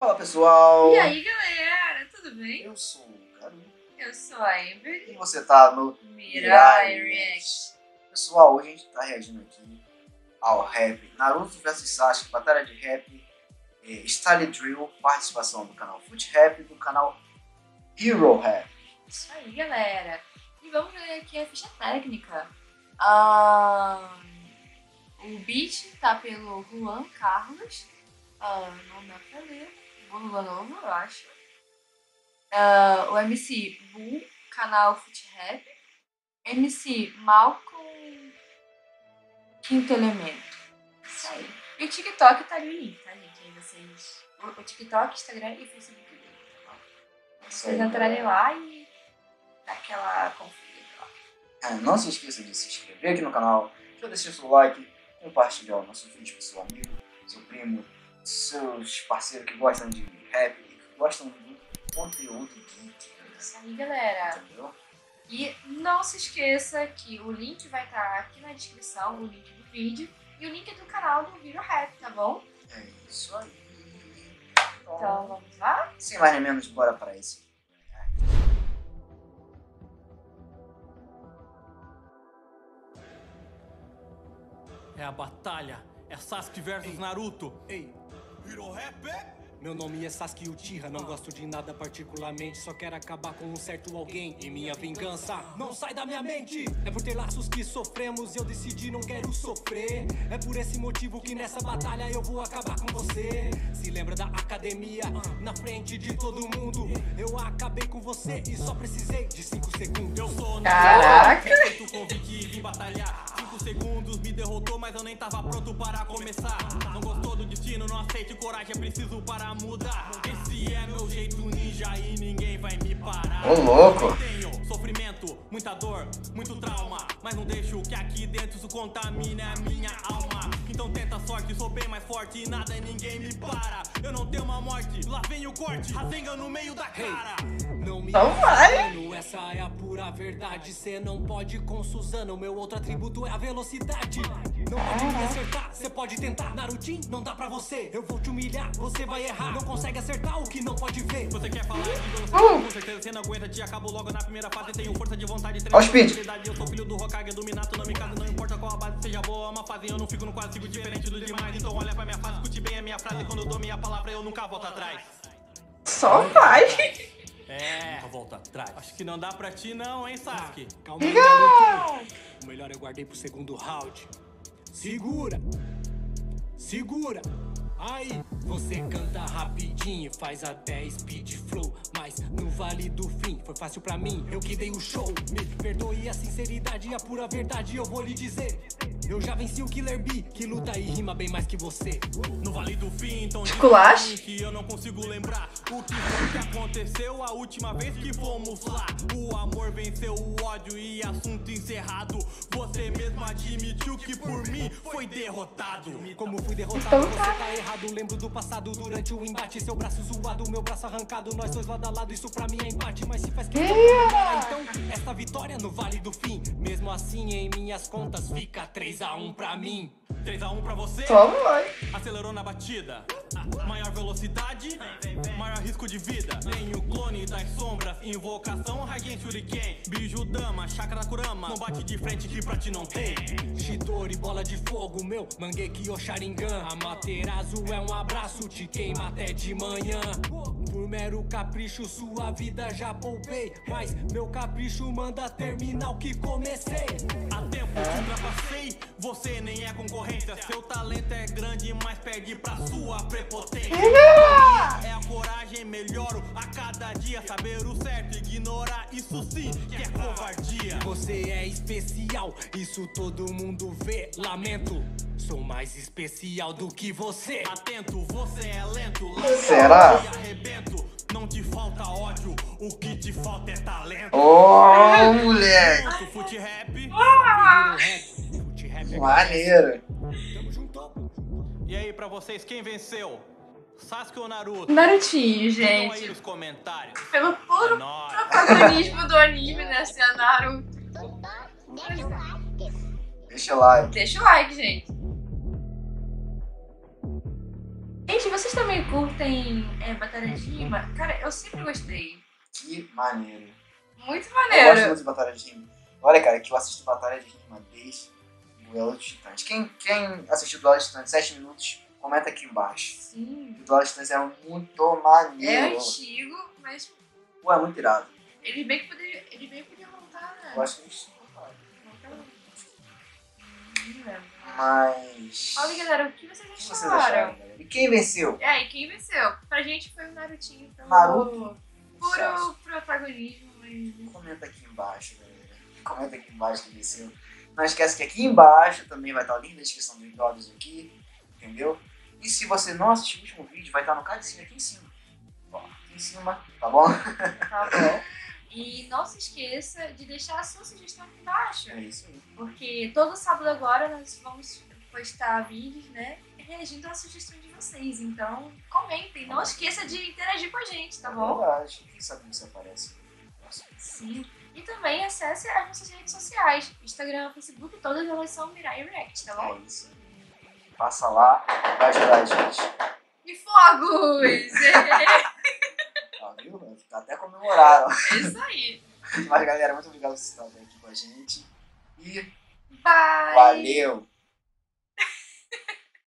Fala pessoal! E aí galera, tudo bem? Eu sou o Caru. Eu sou a Ember. E você tá no Mirai React. Pessoal, hoje a gente tá reagindo aqui ao rap Naruto vs Sasuke, Batalha de Rap, Style Drill, participação do canal FutRap e do canal Hero Rap. Isso aí galera! E vamos ver aqui a ficha técnica. O beat tá pelo Juan Carlos. Não dá pra ler. Lula Novo, eu acho. O MC Boo, canal FutRap. MC Malcom, Quinto Elemento. Isso aí. E o TikTok tá ali no link, tá, gente? Aí vocês... O TikTok, Instagram e Facebook dele, tá bom? Vocês entrarem lá e dá aquela conferida lá. Não se esqueça de se inscrever aqui no canal, já deixar seu like, compartilhar o nosso vídeo com seu amigo, seu primo, seus parceiros que gostam de rap, que gostam do conteúdo geek. Isso aí, galera. Entendeu? E não se esqueça que o link vai estar aqui na descrição, o link do vídeo e o link do canal do Hero Rap, tá bom? É isso aí. Então vamos lá? Sem mais nem menos, bora para esse. É a batalha. É Sasuke versus Naruto. Ei. Hero Rap? Meu nome é Sasuke Uchiha, não gosto de nada particularmente, só quero acabar com um certo alguém e minha vingança não sai da minha mente. É por ter laços que sofremos, eu decidi não quero sofrer. É por esse motivo que nessa batalha eu vou acabar com você. Se lembra da academia, na frente de todo mundo, eu acabei com você e só precisei de 5 segundos. Eu sou Naruto, eu tô convicto e vim batalhar. 5 segundos me derrotou, mas eu nem tava pronto para começar. Não gostou do destino, não aceite coragem, é preciso parar. Mudar. Esse é meu jeito ninja e ninguém vai me parar. Ô louco! Tenho sofrimento, muita dor, muito trauma, mas não deixo que aqui dentro isso contamine a minha alma. Então tenta a sorte, sou bem mais forte e nada e ninguém me para. Eu não tenho uma morte, lá vem o corte, rasenga no meio da cara. Não me engano, essa é a pura verdade. Cê não pode com Suzano, meu outro atributo é a velocidade. Não pode me acertar, cê pode tentar. Narutin, não dá pra você, eu vou te humilhar, você vai errar. Não consegue acertar o que não pode ver. Você quer falar de velocidade, com certeza cê não aguenta. Te acabo logo na primeira fase, tenho força de vontade. Eu sou filho do Hokage, do Minato, não me caso. Não importa qual a base, seja boa ou uma fase, eu não fico no quadro, sigo diferente do demais. Então olha pra minha face, escute bem a minha frase, quando eu dou minha palavra eu nunca volto atrás. Só vai. É, volta atrás. Acho que não dá pra ti não, hein, Sasuke? Calma aí, Naruto. O melhor eu guardei pro segundo round. Segura. Segura. Aí, você canta rapidinho, faz até speed flow, mas no Vale do Fim foi fácil pra mim, eu que dei o show. Me perdoe a sinceridade e a pura verdade, eu vou lhe dizer. Eu já venci o Killer B, que luta e rima bem mais que você. No Vale do Fim, então que eu não consigo lembrar o que foi que aconteceu a última vez que fomos lá. O amor venceu o ódio e assunto encerrado. Você mesmo admitiu que por mim foi derrotado. Como fui derrotado, você tá errado. Lembro do passado durante o embate, seu braço zoado, meu braço arrancado. Nós dois lado a lado, isso pra mim é empate, mas se faz que então essa vitória no Vale do Fim. Mesmo assim, em minhas contas fica 3-1 pra mim, 3-1 pra você. Acelerou na batida, maior velocidade, maior risco de vida. Tenho clone das sombras, invocação Raiken Shuriken, Bijudama, Chakra Kurama. Não bate de frente que pra ti não tem. Chidori, bola de fogo, meu Mangekyou Sharingan. Amaterasu é um abraço, te queima até de manhã. Por mero capricho sua vida já poupei, mas meu capricho manda terminar o que comecei. Há tempo que ultrapassei, você nem é concorrência. Seu talento é grande, mas perde pra sua prepotência. É a coragem, melhoro a cada dia. Saber o certo, ignorar, isso sim que é covardia. Você é especial, isso todo mundo vê. Lamento, sou mais especial do que você. Atento, você é lento. Será? Arrebento. Não te falta ódio, o que te falta é talento. Oh, moleque! FutRap, maneiro. Tamo junto. E aí, pra vocês, quem venceu? Sasuke ou Naruto? Narutinho, gente. Aí nos comentários. Pelo puro protagonismo do anime, né? Se é Naruto. Deixa o like. Deixa o like. Deixa o like, gente. Gente, vocês estão também curtem Batalha de Rima? Cara, eu sempre gostei. Que maneiro. Muito maneiro. Eu gosto muito de Batalha de Rima. Olha, cara, que eu assisto Batalha de Rima desde Duelo de Titãs. Quem assistiu Duelo de Titãs 7 minutos, comenta aqui embaixo. Sim. O Duelo de Titãs é muito maneiro. É antigo, mas... Pô, é muito irado. Ele bem que podia montar, né? Eu acho que eles montaram. Mas... Olha, galera, o que vocês acharam? E quem venceu? É, e quem venceu? Pra gente foi o Narutinho. Então, Naruto? Puro protagonismo. Mas... Comenta aqui embaixo, galera. Comenta aqui embaixo quem venceu. Não esquece que aqui embaixo também vai estar o link da descrição dos vídeos aqui. Entendeu? E se você não assistiu o último vídeo, vai estar no cardzinho aqui em cima. Aqui em cima, tá bom? Tá bom. E não se esqueça de deixar a sua sugestão aqui embaixo. É isso aí. Porque todo sábado agora nós vamos postar vídeos, né? Reagindo à sugestão de vocês. Então, comentem. Não esqueça de interagir com a gente, tá bom? É verdade. Quem sabe você aparece. Sim. E também acesse as nossas redes sociais. Instagram, Facebook, todas elas são Mirai React, tá bom? É isso. Passa lá, vai ajudar a gente. E fogos! Viu? Até comemoraram. É isso aí. Mas galera, muito obrigado por vocês estarem aqui com a gente. E... Bye! Valeu!